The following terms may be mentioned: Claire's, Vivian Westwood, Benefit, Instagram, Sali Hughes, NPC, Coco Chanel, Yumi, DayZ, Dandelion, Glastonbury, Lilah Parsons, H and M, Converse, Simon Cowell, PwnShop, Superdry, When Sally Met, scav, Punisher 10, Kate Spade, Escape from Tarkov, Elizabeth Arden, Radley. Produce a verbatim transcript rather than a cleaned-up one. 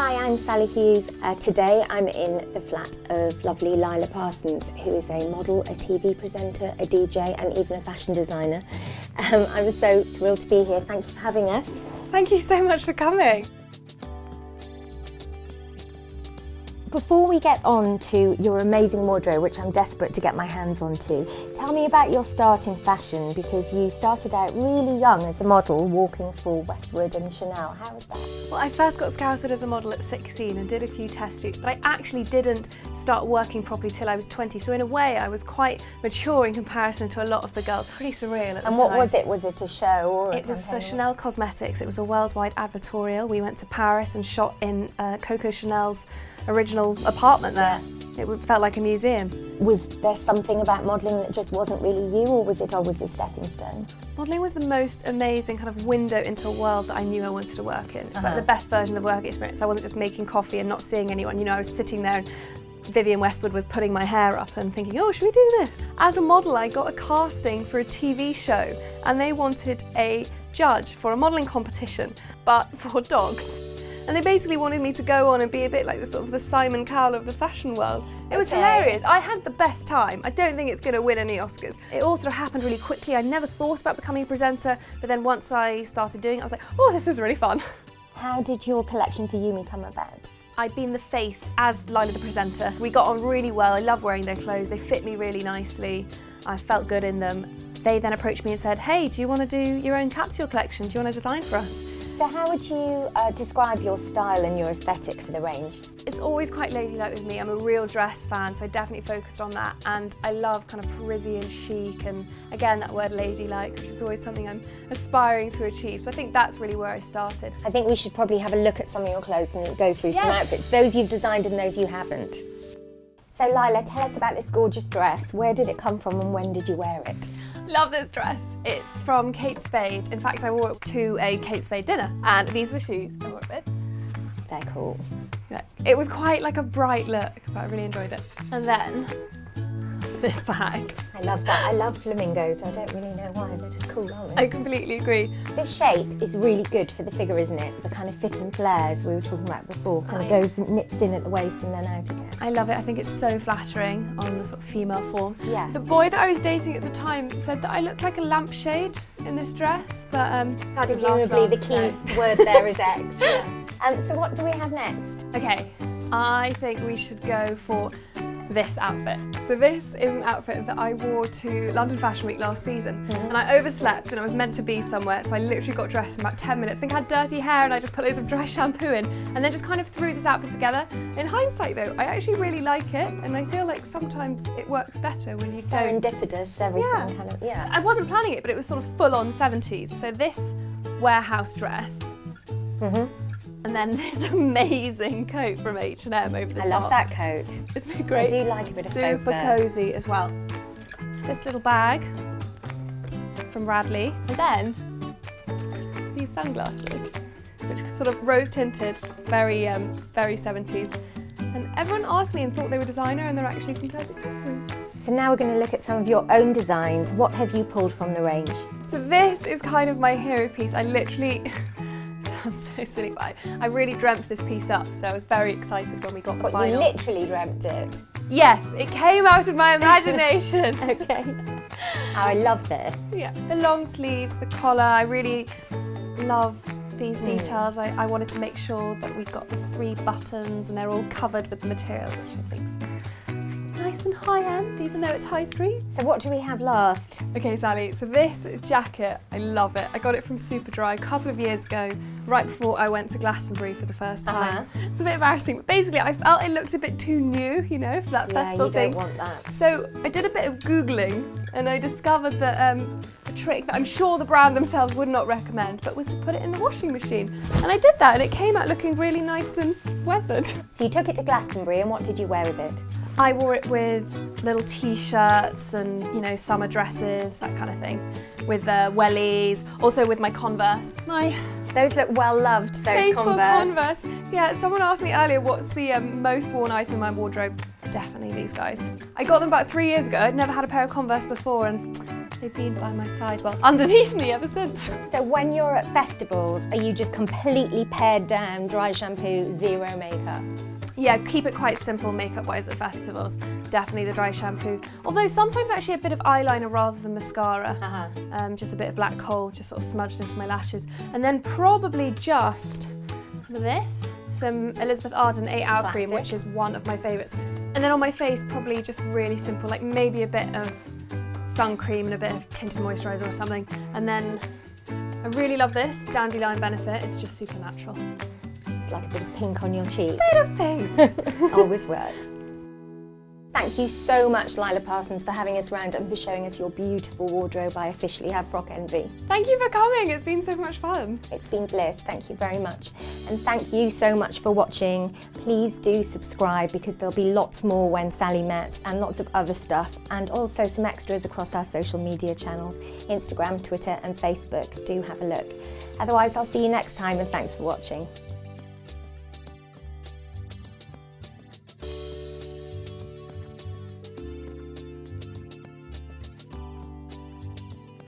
Hi, I'm Sali Hughes. Uh, today I'm in the flat of lovely Lilah Parsons, who is a model, a T V presenter, a D J and even a fashion designer. Um, I was so thrilled to be here. Thank you for having us. Thank you so much for coming. Before we get on to your amazing wardrobe, which I'm desperate to get my hands onto, tell me about your start in fashion, because you started out really young as a model, walking for Westwood and Chanel. How was that? Well, I first got scouted as a model at sixteen and did a few test shoots, but I actually didn't start working properly till I was twenty, so in a way I was quite mature in comparison to a lot of the girls. Pretty surreal at the time. And what was it? Was it a show or a campaign? It was for Chanel Cosmetics. It was a worldwide advertorial. We went to Paris and shot in uh, Coco Chanel's original apartment there. It felt like a museum. Was there something about modelling that just wasn't really you, or was it always a stepping stone? Modelling was the most amazing kind of window into a world that I knew I wanted to work in. It's uh-huh. like the best version of work experience. I wasn't just making coffee and not seeing anyone. You know, I was sitting there and Vivian Westwood was putting my hair up and thinking, oh, should we do this? As a model, I got a casting for a T V show and they wanted a judge for a modelling competition, but for dogs. And they basically wanted me to go on and be a bit like the sort of the Simon Cowell of the fashion world. It was okay. Hilarious. I had the best time. I don't think it's going to win any Oscars. It all sort of happened really quickly. I never thought about becoming a presenter, but then once I started doing it, I was like, oh, this is really fun. How did your collection for Yumi come about? I'd been the face as Lilah the presenter. We got on really well. I love wearing their clothes. They fit me really nicely. I felt good in them. They then approached me and said, hey, do you want to do your own capsule collection? Do you want to design for us? So how would you uh, describe your style and your aesthetic for the range? It's always quite ladylike with me. I'm a real dress fan, so I definitely focused on that. And I love kind of Parisian chic and, again, that word ladylike, which is always something I'm aspiring to achieve. So I think that's really where I started. I think we should probably have a look at some of your clothes and go through yes. some outfits, those you've designed and those you haven't. So Lilah, tell us about this gorgeous dress. Where did it come from and when did you wear it? Love this dress. It's from Kate Spade. In fact, I wore it to a Kate Spade dinner, and these are the shoes I wore it with. They're cool. Yeah. It was quite like a bright look, but I really enjoyed it. And then this bag. I love that. I love flamingos. I don't really know why. They're just cool, aren't they? I completely agree. This shape is really good for the figure, isn't it? The kind of fit and flares we were talking about before. Kind of goes and nips in at the waist and then out again. I love it. I think it's so flattering on the sort of female form. Yeah. The boy that I was dating at the time said that I looked like a lampshade in this dress, but um, that didn't last long. Presumably the key word there is X. Yeah. Um, so what do we have next? Okay, I think we should go for this outfit. So this is an outfit that I wore to London Fashion Week last season, mm-hmm. and I overslept and I was meant to be somewhere, so I literally got dressed in about ten minutes. I think I had dirty hair and I just put loads of dry shampoo in and then just kind of threw this outfit together. In hindsight though, I actually really like it, and I feel like sometimes it works better when you don't. Serendipitous, everything yeah. kind of, yeah. I wasn't planning it, but it was sort of full on seventies. So this warehouse dress, mm-hmm. and then this amazing coat from H and M over the I top. I love that coat. Isn't it great? I do like a bit of faux fur. Super cosy as well. This little bag from Radley. And then these sunglasses, which are sort of rose tinted, very, um, very seventies. And everyone asked me and thought they were designer, and they're actually from Claire's accessories. So now we're going to look at some of your own designs. What have you pulled from the range? So this is kind of my hero piece. I literally. So silly, but I, I really dreamt this piece up, so I was very excited when we got the what, final. You literally dreamt it? Yes, it came out of my imagination. Okay. Oh, I love this. Yeah. The long sleeves, the collar, I really loved these mm. details. I, I wanted to make sure that we got the three buttons and they're all covered with the material, which I think's nice and high-end, even though it's high street. So what do we have last? Okay, Sally, so this jacket, I love it. I got it from Superdry a couple of years ago, right before I went to Glastonbury for the first time. Uh-huh. It's a bit embarrassing, but basically I felt it looked a bit too new, you know, for that yeah, festival thing. Yeah, you don't want that. So I did a bit of Googling and I discovered that um, a trick that I'm sure the brand themselves would not recommend, but was to put it in the washing machine. And I did that and it came out looking really nice and weathered. So you took it to Glastonbury and what did you wear with it? I wore it with little t-shirts and, you know, summer dresses, that kind of thing, with uh, wellies, also with my Converse. My Those look well-loved, those faithful Converse. Converse. Yeah, someone asked me earlier, what's the um, most worn item in my wardrobe? Definitely these guys. I got them about three years ago. I'd never had a pair of Converse before, and They've been by my side, well, underneath me ever since. So when you're at festivals, are you just completely pared down, dry shampoo, zero makeup? Yeah, keep it quite simple makeup-wise at festivals. Definitely the dry shampoo. Although sometimes actually a bit of eyeliner rather than mascara. Uh-huh. um, just a bit of black coal, just sort of smudged into my lashes. And then probably just some of this. Some Elizabeth Arden eight hour Classic. Cream, which is one of my favourites. And then on my face, probably just really simple, like maybe a bit of sun cream and a bit of tinted moisturiser or something. And then I really love this, Dandelion Benefit. It's just super natural. Like a bit of pink on your cheek. Bit of pink! Always works. Thank you so much, Lilah Parsons, for having us round and for showing us your beautiful wardrobe. I officially have frock envy. Thank you for coming. It's been so much fun. It's been bliss. Thank you very much. And thank you so much for watching. Please do subscribe because there'll be lots more When Sally Met and lots of other stuff, and also some extras across our social media channels, Instagram, Twitter and Facebook. Do have a look. Otherwise, I'll see you next time and thanks for watching.